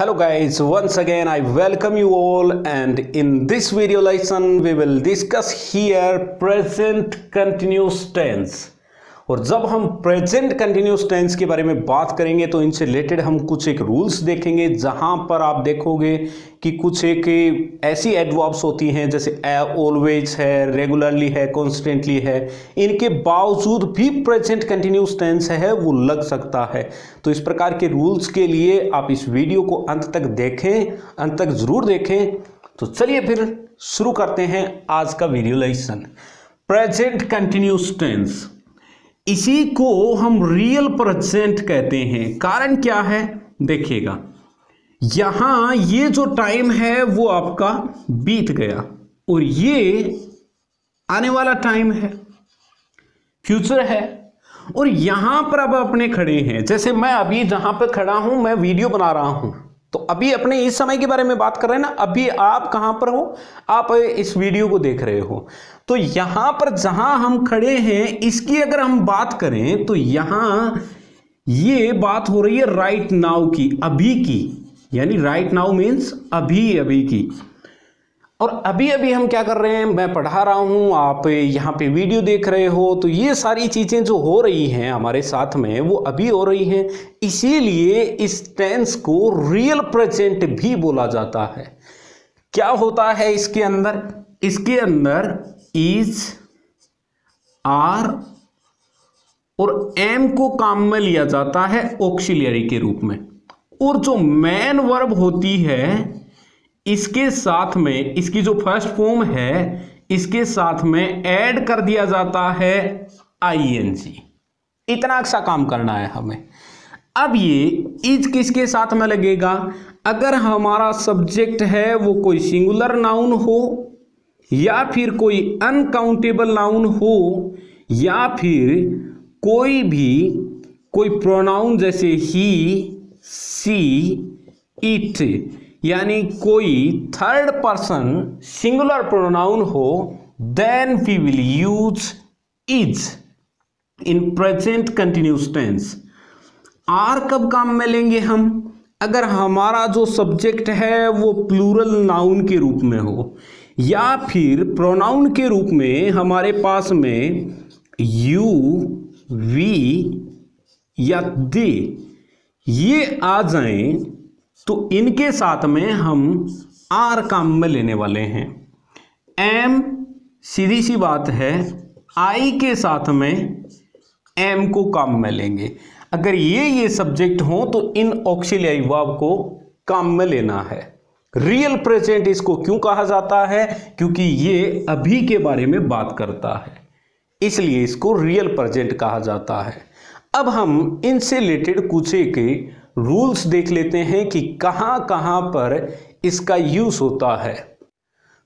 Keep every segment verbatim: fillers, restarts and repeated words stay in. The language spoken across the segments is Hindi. Hello guys, once again I welcome you all, and in this video lesson we will discuss here present continuous tense। और जब हम present continuous tense के बारे में बात करेंगे तो इनसे रिलेटेड हम कुछ एक rules देखेंगे, जहां पर आप देखोगे कि कुछ एक ऐसी एडवर्ब्स होती हैं जैसे ऑलवेज है, रेगुलरली है, कॉन्स्टेंटली है, इनके बावजूद भी प्रेजेंट कंटिन्यूस टेंस है वो लग सकता है। तो इस प्रकार के रूल्स के लिए आप इस वीडियो को अंत तक देखें, अंत तक ज़रूर देखें। तो चलिए फिर शुरू करते हैं आज का video lesson. Present continuous tense, इसी को हम रियल प्रेजेंट कहते हैं। कारण क्या है देखिएगा, यहाँ ये जो टाइम है वो आपका बीत गया और ये आने वाला टाइम है, फ्यूचर है, और यहाँ पर अब अपने खड़े हैं। जैसे मैं अभी जहाँ पर खड़ा हूँ, मैं वीडियो बना रहा हूँ, तो अभी अपने इस समय के बारे में बात कर रहे हैं ना, अभी आप कहाँ पर हो, आप इस वीडियो को देख रहे हो। तो यहाँ पर जहाँ हम खड़े हैं इसकी अगर हम बात करें तो यहाँ ये बात हो रही है राइट नाउ की, अभी की, यानी राइट नाउ मीन्स अभी अभी की। और अभी अभी हम क्या कर रहे हैं, मैं पढ़ा रहा हूँ, आप यहाँ पे वीडियो देख रहे हो, तो ये सारी चीज़ें जो हो रही हैं हमारे साथ में वो अभी हो रही हैं। इसीलिए इस टेंस को रियल प्रेजेंट भी बोला जाता है। क्या होता है इसके अंदर, इसके अंदर इज, आर और एम को काम में लिया जाता है ऑक्सिलियरी के रूप में, और जो मैन वर्ब होती है इसके साथ में, इसकी जो फर्स्ट फॉर्म है इसके साथ में ऐड कर दिया जाता है आईएनजी। इतना सा काम करना है हमें। अब ये इज किसके साथ में लगेगा, अगर हमारा सब्जेक्ट है वो कोई सिंगुलर नाउन हो या फिर कोई अनकाउंटेबल नाउन हो या फिर कोई भी कोई प्रोनाउन जैसे ही, सी, इट, यानी कोई थर्ड पर्सन सिंगुलर प्रोनाउन हो, then we will use is in present continuous tense. Are कब काम में लेंगे हम, अगर हमारा जो सब्जेक्ट है वो प्लूरल नाउन के रूप में हो या फिर प्रोनाउन के रूप में हमारे पास में यू, वी या दे ये आ जाएं तो इनके साथ में हम आर काम में लेने वाले हैं। एम, सीधी सी बात है, आई के साथ में एम को काम में लेंगे। अगर ये ये सब्जेक्ट हो तो इन ऑक्सिलियरी वर्ब को काम में लेना है। रियल प्रेजेंट इसको क्यों कहा जाता है, क्योंकि ये अभी के बारे में बात करता है, इसलिए इसको रियल प्रेजेंट कहा जाता है। अब हम इनसे रिलेटेड कुछ के रूल्स देख लेते हैं कि कहाँ कहाँ पर इसका यूज़ होता है।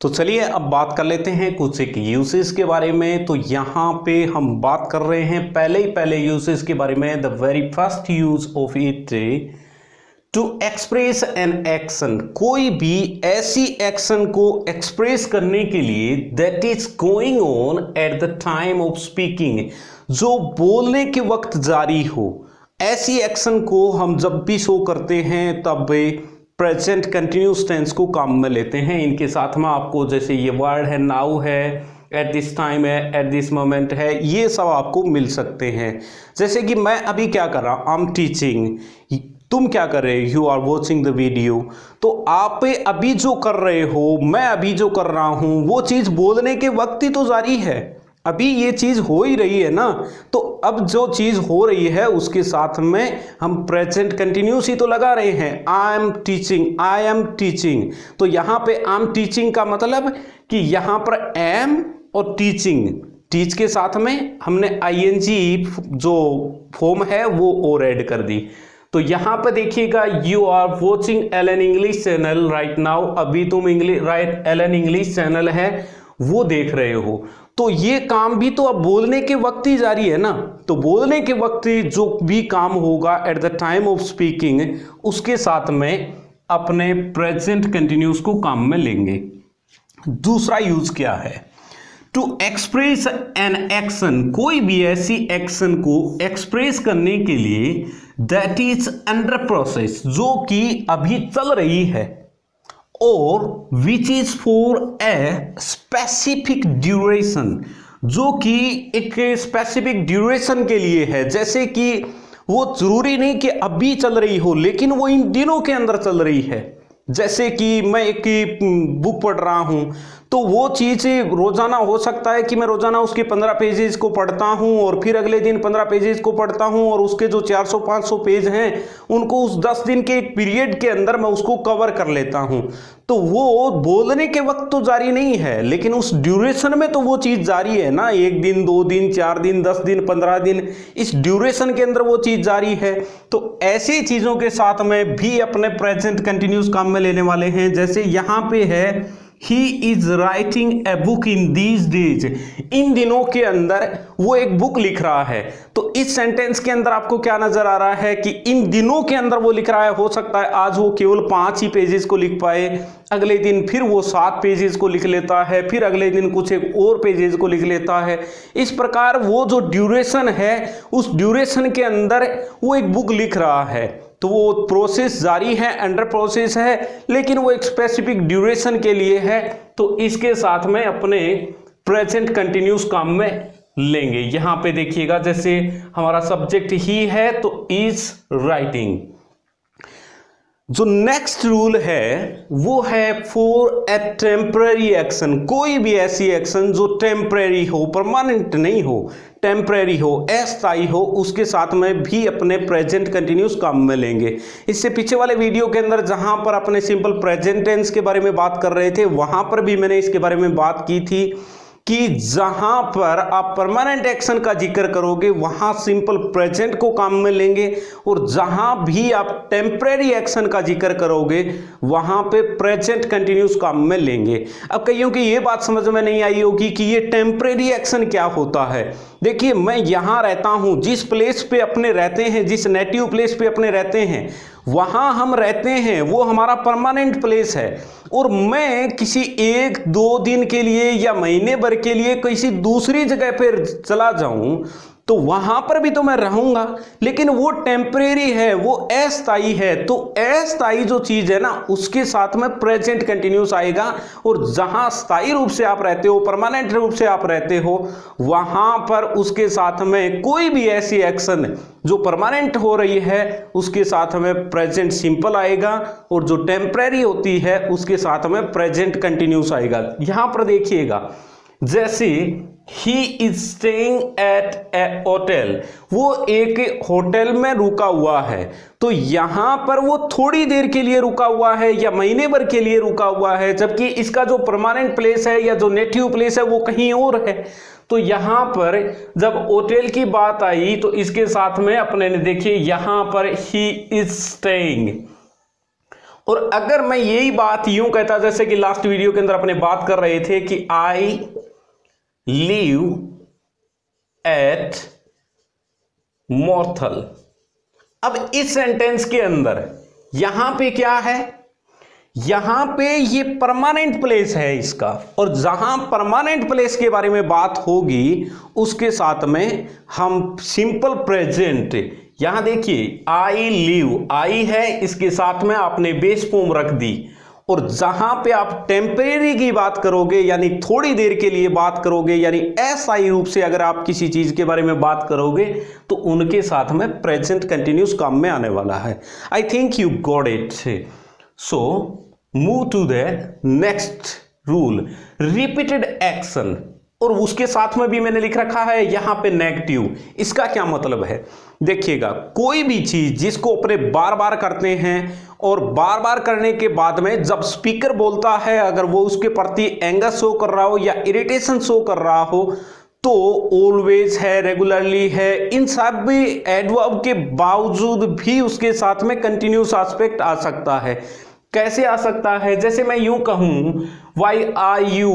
तो चलिए अब बात कर लेते हैं कुछ एक यूसेज के बारे में। तो यहाँ पे हम बात कर रहे हैं पहले ही पहले यूसेज के बारे में। The very first use of it to express an action, कोई भी ऐसी एक्शन को एक्सप्रेस करने के लिए that is going on at the time of speaking, जो बोलने के वक्त जारी हो, ऐसी एक्शन को हम जब भी शो करते हैं तब प्रेजेंट कंटिन्यूस टेंस को काम में लेते हैं। इनके साथ में आपको जैसे ये वर्ड है, नाउ है, एट दिस टाइम है, एट दिस मोमेंट है, ये सब आपको मिल सकते हैं। जैसे कि मैं अभी क्या कर रहा हूँ, आई एम टीचिंग, तुम क्या कर रहे हो, you are watching the video. तो आप अभी जो कर रहे हो, मैं अभी जो कर रहा हूँ, वो चीज़ बोलने के वक्त ही तो जारी है, अभी ये चीज़ हो ही रही है ना। तो अब जो चीज़ हो रही है उसके साथ में हम प्रेजेंट कंटिन्यूस ही तो लगा रहे हैं। I am teaching, I am teaching, तो यहाँ पे आई एम टीचिंग का मतलब कि यहाँ पर एम और टीचिंग, टीच के साथ में हमने आईएनजी जो फॉर्म है वो और ऐड कर दी। तो यहाँ पर देखिएगा, you are watching L N English channel right now, अभी तुम English right L N English channel है वो देख रहे हो, तो ये काम भी तो अब बोलने के वक्त ही जारी है ना। तो बोलने के वक्त जो भी काम होगा at the time of speaking, उसके साथ में अपने प्रेजेंट कंटिन्यूस को काम में लेंगे। दूसरा यूज क्या है, टू एक्सप्रेस एन एक्शन, कोई भी ऐसी एक्शन को एक्सप्रेस करने के लिए दैट इज अंडर प्रोसेस, जो कि अभी चल रही है, और which is for a specific duration, जो कि एक स्पेसिफिक ड्यूरेशन के लिए है। जैसे कि वो जरूरी नहीं कि अभी चल रही हो, लेकिन वो इन दिनों के अंदर चल रही है। जैसे कि मैं एक बुक पढ़ रहा हूँ, तो वो चीज़ रोज़ाना हो सकता है कि मैं रोज़ाना उसके पंद्रह पेजेस को पढ़ता हूँ, और फिर अगले दिन पंद्रह पेजेस को पढ़ता हूँ, और उसके जो चार सौ पाँच सौ पेज हैं उनको उस दस दिन के एक पीरियड के अंदर मैं उसको कवर कर लेता हूँ। तो वो बोलने के वक्त तो जारी नहीं है, लेकिन उस ड्यूरेशन में तो वो चीज़ जारी है ना। एक दिन, दो दिन, चार दिन, दस दिन, पंद्रह दिन, इस ड्यूरेशन के अंदर वो चीज़ जारी है। तो ऐसी चीज़ों के साथ में भी अपने प्रेजेंट कंटिन्यूस काम में लेने वाले हैं। जैसे यहाँ पे है He is writing a book in these days, इन दिनों के अंदर वो एक बुक लिख रहा है। तो इस सेंटेंस के अंदर आपको क्या नजर आ रहा है कि इन दिनों के अंदर वो लिख रहा है। हो सकता है आज वो केवल पांच ही पेजेस को लिख पाए, अगले दिन फिर वो सात पेजेस को लिख लेता है, फिर अगले दिन कुछ एक और पेजेस को लिख लेता है। इस प्रकार वो जो ड्यूरेशन है, उस ड्यूरेशन के अंदर वो एक बुक लिख रहा है। तो वो प्रोसेस जारी है, अंडर प्रोसेस है, लेकिन वो एक स्पेसिफिक ड्यूरेशन के लिए है। तो इसके साथ में अपने प्रेजेंट कंटिन्यूस काम में लेंगे। यहाँ पे देखिएगा, जैसे हमारा सब्जेक्ट ही है तो इज राइटिंग। जो नेक्स्ट रूल है वो है फॉर ए टेम्पररी एक्शन, कोई भी ऐसी एक्शन जो टेम्पररी हो, परमानेंट नहीं हो, टेम्पररी हो, अस्थायी हो, उसके साथ में भी अपने प्रेजेंट कंटिन्यूस काम में लेंगे। इससे पीछे वाले वीडियो के अंदर जहां पर अपने सिंपल प्रेजेंट टेंस के बारे में बात कर रहे थे, वहां पर भी मैंने इसके बारे में बात की थी कि जहां पर आप परमानेंट एक्शन का जिक्र करोगे वहां सिंपल प्रेजेंट को काम में लेंगे, और जहां भी आप टेम्परेरी एक्शन का जिक्र करोगे वहां पे प्रेजेंट कंटिन्यूस काम में लेंगे। अब कईयों की ये बात समझ में नहीं आई होगी कि ये टेम्परेरी एक्शन क्या होता है। देखिए, मैं यहाँ रहता हूँ, जिस प्लेस पे अपने रहते हैं, जिस नेटिव प्लेस पे अपने रहते हैं, वहाँ हम रहते हैं, वो हमारा परमानेंट प्लेस है। और मैं किसी एक दो दिन के लिए या महीने भर के लिए किसी दूसरी जगह पर चला जाऊँ तो वहाँ पर भी तो मैं रहूँगा, लेकिन वो टेम्परेरी है, वो अस्थायी है। तो अस्थायी जो चीज़ है ना, उसके साथ में प्रेजेंट कंटिन्यूस आएगा, और जहाँ स्थायी रूप से आप रहते हो, परमानेंट रूप से आप रहते हो, वहाँ पर उसके साथ में कोई भी ऐसी एक्शन जो परमानेंट हो रही है उसके साथ में प्रेजेंट सिंपल आएगा, और जो टेम्परेरी होती है उसके साथ में प्रेजेंट कंटिन्यूस आएगा। यहाँ पर देखिएगा, जैसे ही is staying at a hotel, वो एक होटल में रुका हुआ है। तो यहाँ पर वो थोड़ी देर के लिए रुका हुआ है या महीने भर के लिए रुका हुआ है, जबकि इसका जो परमानेंट प्लेस है या जो नेटिव प्लेस है वो कहीं और है। तो यहाँ पर जब होटल की बात आई तो इसके साथ में अपने ने देखिए यहाँ पर ही इज स्टेइंग। और अगर मैं यही बात यूं कहता, जैसे कि लास्ट वीडियो के अंदर अपने बात कर रहे थे कि आई लिव एट मॉर्थल। अब इस सेंटेंस के अंदर यहां पे क्या है, यहां पे ये परमानेंट प्लेस है इसका, और जहां परमानेंट प्लेस के बारे में बात होगी उसके साथ में हम सिंपल प्रेजेंट। यहां देखिए आई लिव, आई है, इसके साथ में आपने बेस फॉर्म रख दी, और जहां पे आप टेम्परेरी की बात करोगे यानी थोड़ी देर के लिए बात करोगे, यानी अस्थायी रूप से अगर आप किसी चीज के बारे में बात करोगे तो उनके साथ में प्रेजेंट कंटिन्यूस काम में आने वाला है। I think you got it. So move to the next rule, repeated action, और उसके साथ में भी मैंने लिख रखा है यहाँ पे नेगेटिव। इसका क्या मतलब है, देखिएगा, कोई भी चीज जिसको अपने बार बार करते हैं, और बार बार करने के बाद में जब स्पीकर बोलता है, अगर वो उसके प्रति एंगर शो कर रहा हो या इरिटेशन शो कर रहा हो, तो ऑलवेज है, रेगुलरली है, इन सब भी एडवर्ब के बावजूद भी उसके साथ में कंटिन्यूस एस्पेक्ट आ सकता है। कैसे आ सकता है, जैसे मैं यूं कहूं why are you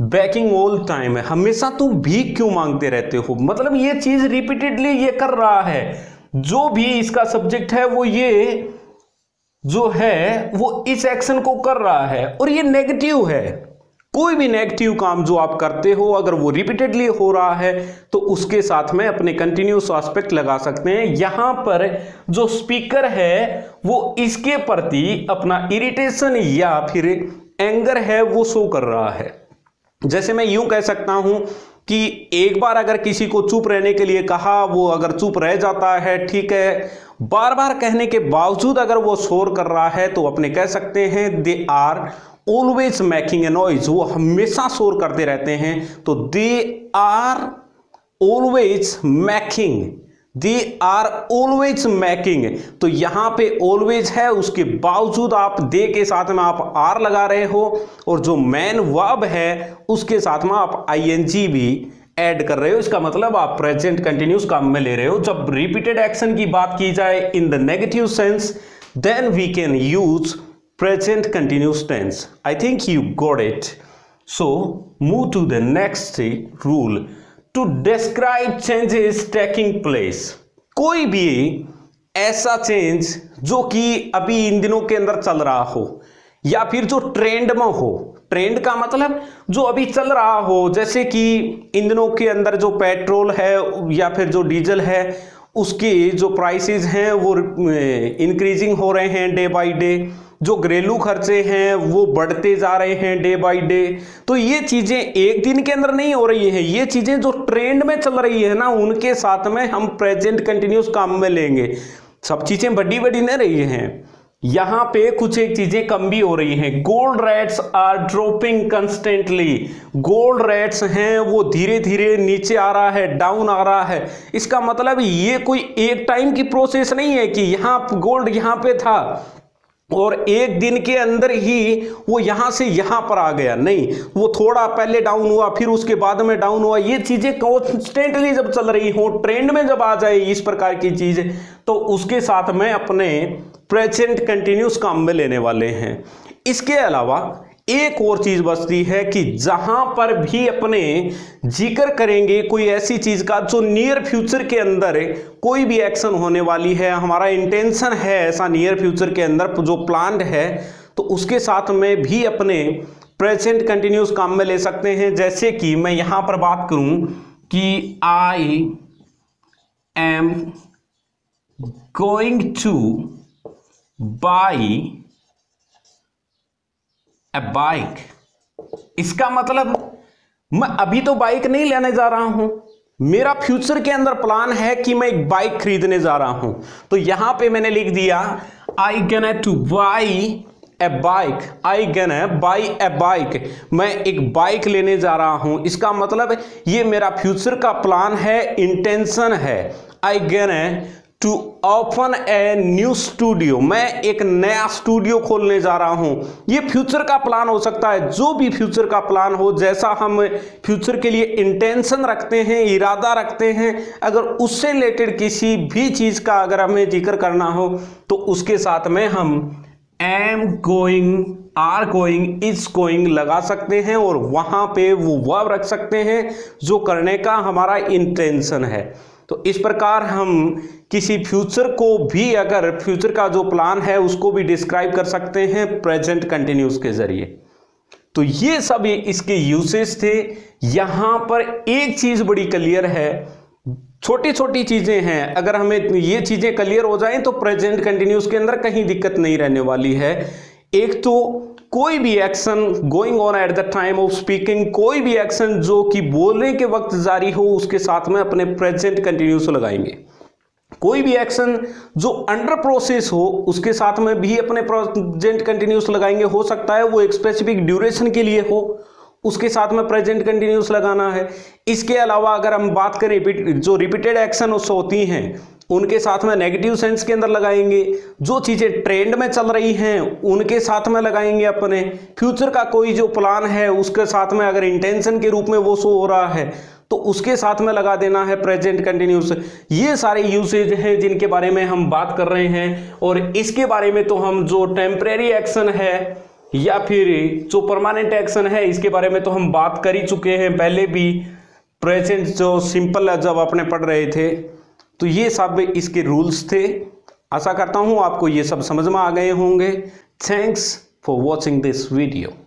begging all time, हमेशा तुम भीख क्यों मांगते रहते हो, मतलब ये चीज रिपीटेडली ये कर रहा है। जो भी इसका सब्जेक्ट है वो ये जो है वो इस एक्शन को कर रहा है, और ये नेगेटिव है। कोई भी नेगेटिव काम जो आप करते हो अगर वो रिपीटेडली हो रहा है तो उसके साथ में अपने कंटिन्यूस एस्पेक्ट लगा सकते हैं। यहां पर जो स्पीकर है वो इसके प्रति अपना इरिटेशन या फिर एंगर है वो शो कर रहा है। जैसे मैं यूं कह सकता हूं कि एक बार अगर किसी को चुप रहने के लिए कहा वो अगर चुप रह जाता है, ठीक है, बार बार कहने के बावजूद अगर वो शोर कर रहा है तो अपने कह सकते हैं they are always making a noise, वो हमेशा शोर करते रहते हैं। तो they are always making, they are always making, तो यहां पे ऑलवेज है उसके बावजूद आप दे के साथ में आप आर लगा रहे हो और जो मैन वर्ब है उसके साथ में आप आई एन जी भी ऐड कर रहे हो। इसका मतलब आप प्रेजेंट कंटिन्यूस काम में ले रहे हो। जब रिपीटेड एक्शन की बात की जाए in the negative sense then we can use present continuous tense. I think you got it. So move to the next rule to describe changes taking place. कोई भी ऐसा change जो कि अभी इन दिनों के अंदर चल रहा हो या फिर जो ट्रेंड में हो, ट्रेंड का मतलब जो अभी चल रहा हो, जैसे कि इन दिनों के अंदर जो पेट्रोल है या फिर जो डीजल है उसकी जो प्राइसेस हैं वो इंक्रीजिंग हो रहे हैं डे बाय डे, जो घरेलू खर्चे हैं वो बढ़ते जा रहे हैं डे बाय डे। तो ये चीज़ें एक दिन के अंदर नहीं हो रही हैं, ये चीज़ें जो ट्रेंड में चल रही है ना उनके साथ में हम प्रेजेंट कंटिन्यूस काम में लेंगे। सब चीज़ें बड़ी बड़ी नहीं रही हैं, यहाँ पे कुछ एक चीज़ें कम भी हो रही हैं। Gold rates are dropping constantly, gold rates हैं वो धीरे धीरे नीचे आ रहा है, डाउन आ रहा है। इसका मतलब ये कोई एक टाइम की प्रोसेस नहीं है कि यहाँ गोल्ड यहाँ पे था और एक दिन के अंदर ही वो यहाँ से यहाँ पर आ गया, नहीं, वो थोड़ा पहले डाउन हुआ फिर उसके बाद में डाउन हुआ। ये चीज़ें कॉन्स्टेंटली जब चल रही हो, ट्रेंड में जब आ जाए इस प्रकार की चीज़ तो उसके साथ में अपने प्रेजेंट कंटिन्यूस काम में लेने वाले हैं। इसके अलावा एक और चीज़ बचती है कि जहाँ पर भी अपने जिक्र करेंगे कोई ऐसी चीज़ का जो नियर फ्यूचर के अंदर कोई भी एक्शन होने वाली है, हमारा इंटेंशन है ऐसा नियर फ्यूचर के अंदर जो प्लान्ड है, तो उसके साथ में भी अपने प्रेजेंट कंटिन्यूस काम में ले सकते हैं। जैसे कि मैं यहाँ पर बात करूँ कि I am going to buy bike, इसका मतलब मैं अभी तो बाइक नहीं लेने जा रहा हूं, मेरा फ्यूचर के अंदर प्लान है कि मैं एक बाइक खरीदने जा रहा हूं। तो यहां पे मैंने लिख दिया I gonna to buy a bike, I gonna buy a bike, मैं एक बाइक लेने जा रहा हूं। इसका मतलब ये मेरा फ्यूचर का प्लान है, इंटेंशन है। I gonna to open a new studio, मैं एक नया स्टूडियो खोलने जा रहा हूं। ये फ्यूचर का प्लान हो सकता है। जो भी फ्यूचर का प्लान हो, जैसा हम फ्यूचर के लिए इंटेंशन रखते हैं, इरादा रखते हैं, अगर उससे रिलेटेड किसी भी चीज़ का अगर हमें जिक्र करना हो तो उसके साथ में हम am going, are going, is going लगा सकते हैं और वहाँ पे वो वर्ब रख सकते हैं जो करने का हमारा इंटेंशन है। तो इस प्रकार हम किसी फ्यूचर को भी अगर फ्यूचर का जो प्लान है उसको भी डिस्क्राइब कर सकते हैं प्रेजेंट कंटिन्यूस के जरिए। तो ये सब इसके यूसेज थे। यहाँ पर एक चीज़ बड़ी क्लियर है, छोटी छोटी चीज़ें हैं, अगर हमें ये चीज़ें क्लियर हो जाएं तो प्रेजेंट कंटिन्यूस के अंदर कहीं दिक्कत नहीं रहने वाली है। एक तो कोई भी action going on at the time of speaking, कोई भी एक्शन जो कि बोलने के वक्त जारी हो उसके साथ में अपने प्रेजेंट कंटिन्यूस लगाएंगे। कोई भी एक्शन जो अंडर प्रोसेस हो उसके साथ में भी अपने प्रेजेंट कंटिन्यूस लगाएंगे। हो सकता है वो एक स्पेसिफिक ड्यूरेशन के लिए हो, उसके साथ में प्रेजेंट कंटिन्यूस लगाना है। इसके अलावा अगर हम बात करें जो रिपीटेड एक्शन होती हैं उनके साथ में नेगेटिव सेंस के अंदर लगाएंगे, जो चीज़ें ट्रेंड में चल रही हैं उनके साथ में लगाएंगे, अपने फ्यूचर का कोई जो प्लान है उसके साथ में अगर इंटेंशन के रूप में वो शो हो रहा है तो उसके साथ में लगा देना है प्रेजेंट कंटिन्यूस। ये सारे यूसेज हैं जिनके बारे में हम बात कर रहे हैं और इसके बारे में तो हम जो टेम्परेरी एक्शन है या फिर जो परमानेंट एक्शन है इसके बारे में तो हम बात कर ही चुके हैं पहले भी, प्रेजेंट जो सिंपल जब आपने पढ़ रहे थे। तो ये सब इसके रूल्स थे। आशा करता हूँ आपको ये सब समझ में आ गए होंगे। Thanks for watching this video.